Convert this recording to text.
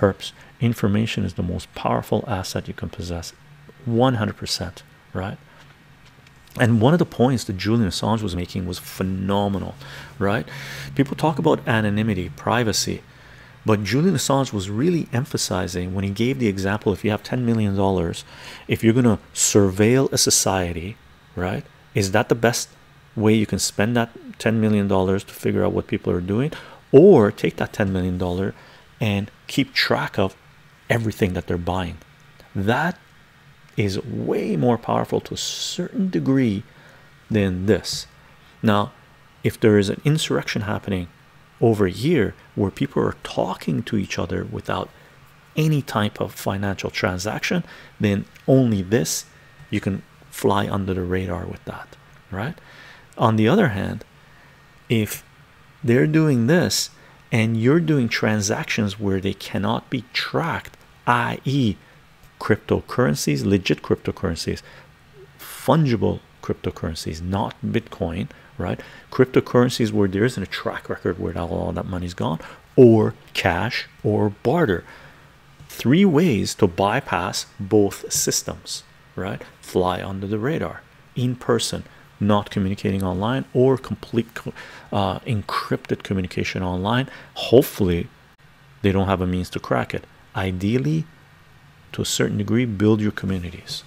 perps, information is the most powerful asset you can possess, 100%, right? And one of the points that Julian Assange was making was phenomenal, right? People talk about anonymity, privacy, but Julian Assange was really emphasizing, when he gave the example, if you have $10 million, if you're going to surveil a society, right, is that the best way you can spend that $10 million to figure out what people are doing, or take that $10 million and keep track of everything that they're buying? That is way more powerful to a certain degree than this. Now, if there is an insurrection happening over here where people are talking to each other without any type of financial transaction, then only this, you can fly under the radar with that, right? On the other hand, if they're doing this and you're doing transactions where they cannot be tracked, i.e. cryptocurrencies, legit cryptocurrencies, fungible cryptocurrencies, not Bitcoin, right? Cryptocurrencies where there isn't a track record where all that money's gone, or cash or barter. Three ways to bypass both systems, right? Fly under the radar, in person, not communicating online, or complete encrypted communication online. Hopefully they don't have a means to crack it. Ideally, to a certain degree, build your communities.